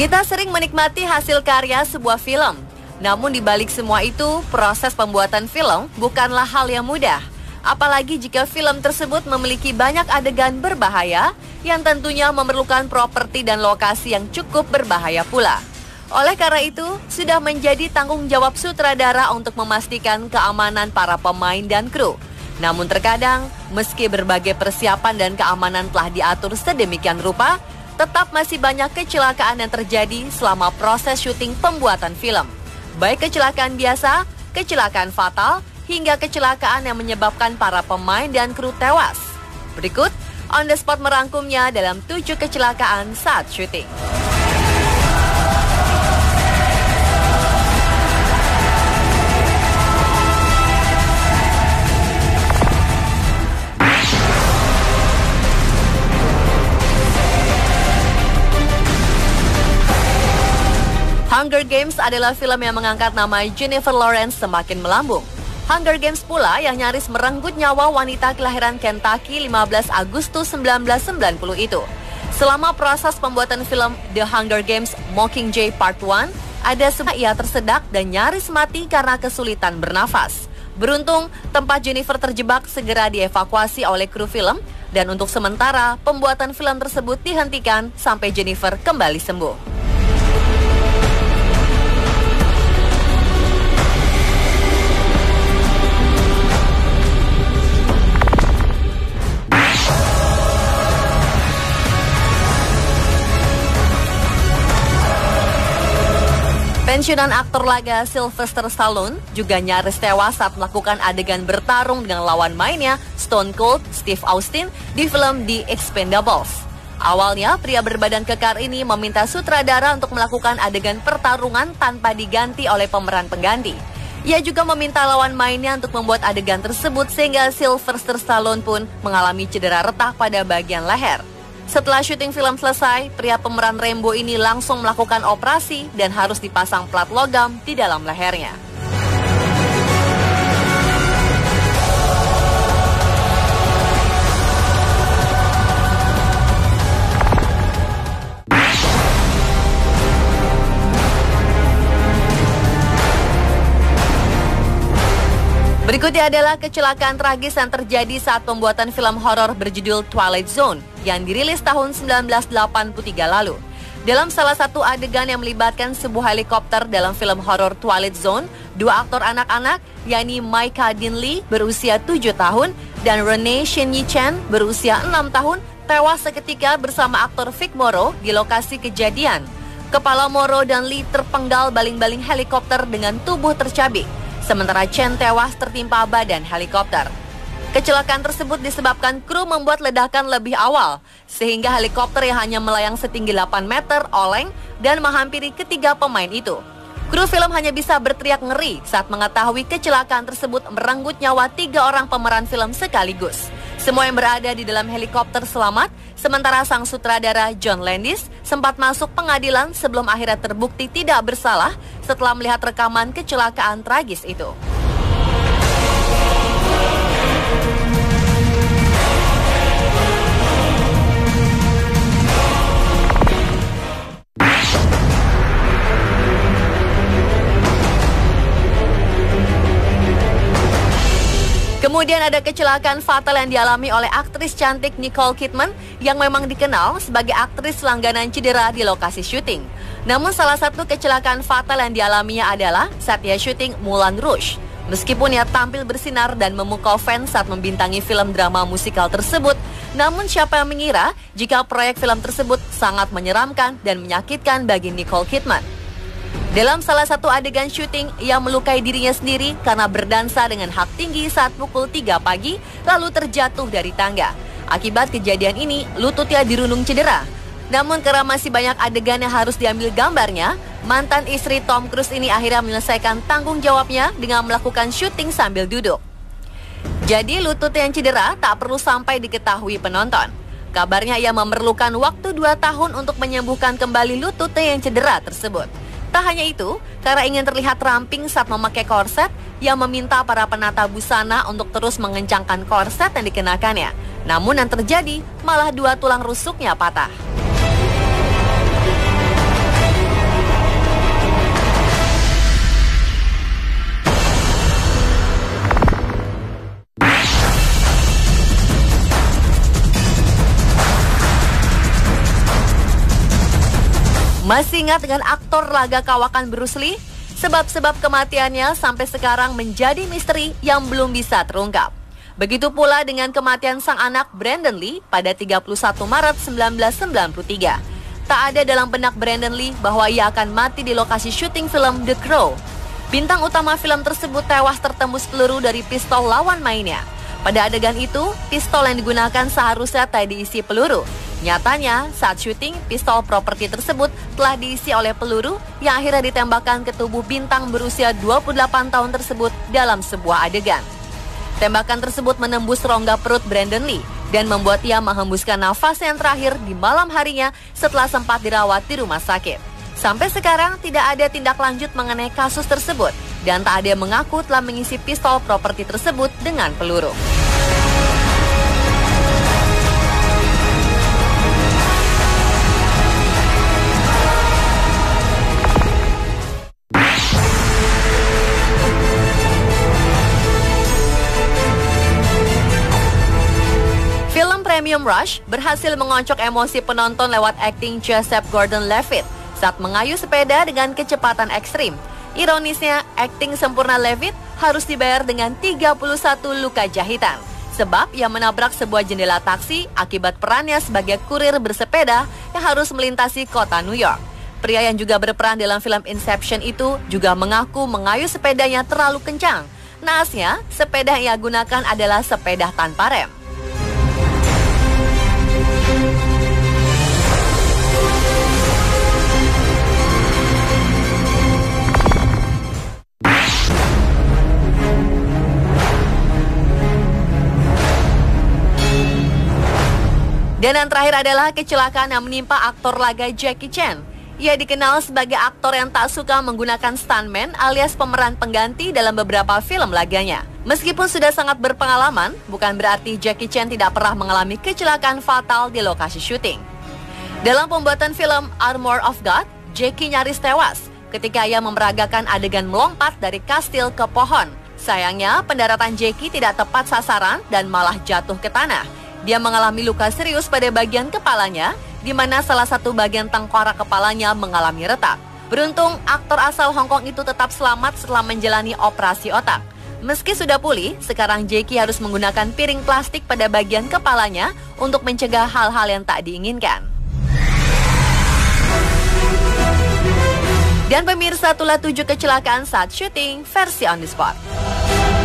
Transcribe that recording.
Kita sering menikmati hasil karya sebuah film. Namun di balik semua itu, proses pembuatan film bukanlah hal yang mudah. Apalagi jika film tersebut memiliki banyak adegan berbahaya yang tentunya memerlukan properti dan lokasi yang cukup berbahaya pula. Oleh karena itu, sudah menjadi tanggung jawab sutradara untuk memastikan keamanan para pemain dan kru. Namun terkadang, meski berbagai persiapan dan keamanan telah diatur sedemikian rupa, tetap masih banyak kecelakaan yang terjadi selama proses syuting pembuatan film. Baik kecelakaan biasa, kecelakaan fatal, hingga kecelakaan yang menyebabkan para pemain dan kru tewas. Berikut, On The Spot merangkumnya dalam 7 kecelakaan saat syuting. Hunger Games adalah film yang mengangkat nama Jennifer Lawrence semakin melambung. Hunger Games pula yang nyaris merenggut nyawa wanita kelahiran Kentucky 15 Agustus 1990 itu. Selama proses pembuatan film The Hunger Games Mockingjay Part 1, ada sebuah ia tersedak dan nyaris mati karena kesulitan bernafas. Beruntung, tempat Jennifer terjebak segera dievakuasi oleh kru film, dan untuk sementara, pembuatan film tersebut dihentikan sampai Jennifer kembali sembuh. Pensiunan aktor laga Sylvester Stallone juga nyaris tewas saat melakukan adegan bertarung dengan lawan mainnya Stone Cold Steve Austin di film The Expendables. Awalnya, pria berbadan kekar ini meminta sutradara untuk melakukan adegan pertarungan tanpa diganti oleh pemeran pengganti. Ia juga meminta lawan mainnya untuk membuat adegan tersebut sehingga Sylvester Stallone pun mengalami cedera retak pada bagian leher. Setelah syuting film selesai, pria pemeran Rambo ini langsung melakukan operasi dan harus dipasang plat logam di dalam lehernya. Berikutnya adalah kecelakaan tragis yang terjadi saat pembuatan film horor berjudul Twilight Zone yang dirilis tahun 1983 lalu. Dalam salah satu adegan yang melibatkan sebuah helikopter dalam film horor Twilight Zone, dua aktor anak-anak, yakni Maika Denny Lee berusia 7 tahun dan Renee Shen Yichen berusia 6 tahun, tewas seketika bersama aktor Vic Morrow di lokasi kejadian. Kepala Morrow dan Lee terpenggal baling-baling helikopter dengan tubuh tercabik. Sementara Chen tewas tertimpa badan helikopter. Kecelakaan tersebut disebabkan kru membuat ledakan lebih awal, sehingga helikopter yang hanya melayang setinggi 8 meter oleng dan menghampiri ketiga pemain itu. Kru film hanya bisa berteriak ngeri saat mengetahui kecelakaan tersebut merenggut nyawa 3 orang pemeran film sekaligus. Semua yang berada di dalam helikopter selamat, sementara sang sutradara John Landis sempat masuk pengadilan sebelum akhirnya terbukti tidak bersalah setelah melihat rekaman kecelakaan tragis itu. Kemudian ada kecelakaan fatal yang dialami oleh aktris cantik Nicole Kidman yang memang dikenal sebagai aktris langganan cedera di lokasi syuting. Namun salah satu kecelakaan fatal yang dialaminya adalah saat ia syuting Moulin Rouge. Meskipun ia tampil bersinar dan memukau fans saat membintangi film drama musikal tersebut, namun siapa yang mengira jika proyek film tersebut sangat menyeramkan dan menyakitkan bagi Nicole Kidman. Dalam salah satu adegan syuting, ia melukai dirinya sendiri karena berdansa dengan hak tinggi saat pukul 3 pagi, lalu terjatuh dari tangga. Akibat kejadian ini, lututnya dirundung cedera. Namun karena masih banyak adegan yang harus diambil gambarnya, mantan istri Tom Cruise ini akhirnya menyelesaikan tanggung jawabnya dengan melakukan syuting sambil duduk. Jadi lutut yang cedera tak perlu sampai diketahui penonton. Kabarnya ia memerlukan waktu 2 tahun untuk menyembuhkan kembali lututnya yang cedera tersebut. Tak hanya itu, karena ingin terlihat ramping saat memakai korset, ia meminta para penata busana untuk terus mengencangkan korset yang dikenakannya. Namun yang terjadi, malah 2 tulang rusuknya patah. Masih ingat dengan aktor laga kawakan Bruce Lee? Sebab-sebab kematiannya sampai sekarang menjadi misteri yang belum bisa terungkap. Begitu pula dengan kematian sang anak Brandon Lee pada 31 Maret 1993. Tak ada dalam benak Brandon Lee bahwa ia akan mati di lokasi syuting film The Crow. Bintang utama film tersebut tewas tertembus peluru dari pistol lawan mainnya. Pada adegan itu, pistol yang digunakan seharusnya tak diisi peluru. Nyatanya, saat syuting, pistol properti tersebut telah diisi oleh peluru yang akhirnya ditembakkan ke tubuh bintang berusia 28 tahun tersebut dalam sebuah adegan. Tembakan tersebut menembus rongga perut Brandon Lee dan membuat ia menghembuskan nafas yang terakhir di malam harinya setelah sempat dirawat di rumah sakit. Sampai sekarang tidak ada tindak lanjut mengenai kasus tersebut dan tak ada yang mengaku telah mengisi pistol properti tersebut dengan peluru. Premium Rush berhasil mengocok emosi penonton lewat akting Joseph Gordon-Levitt saat mengayuh sepeda dengan kecepatan ekstrim. Ironisnya, akting sempurna Levitt harus dibayar dengan 31 luka jahitan sebab ia menabrak sebuah jendela taksi akibat perannya sebagai kurir bersepeda yang harus melintasi kota New York. Pria yang juga berperan dalam film Inception itu juga mengaku mengayuh sepedanya terlalu kencang. Naasnya, sepeda yang ia gunakan adalah sepeda tanpa rem. Dan yang terakhir adalah kecelakaan yang menimpa aktor laga Jackie Chan. Ia dikenal sebagai aktor yang tak suka menggunakan stuntman alias pemeran pengganti dalam beberapa film laganya. Meskipun sudah sangat berpengalaman, bukan berarti Jackie Chan tidak pernah mengalami kecelakaan fatal di lokasi syuting. Dalam pembuatan film Armor of God, Jackie nyaris tewas ketika ia memeragakan adegan melompat dari kastil ke pohon. Sayangnya, pendaratan Jackie tidak tepat sasaran dan malah jatuh ke tanah. Dia mengalami luka serius pada bagian kepalanya, di mana salah satu bagian tengkorak kepalanya mengalami retak. Beruntung, aktor asal Hong Kong itu tetap selamat setelah menjalani operasi otak. Meski sudah pulih, sekarang Jackie harus menggunakan piring plastik pada bagian kepalanya untuk mencegah hal-hal yang tak diinginkan. Dan pemirsa, itulah 7 kecelakaan saat syuting versi on the spot.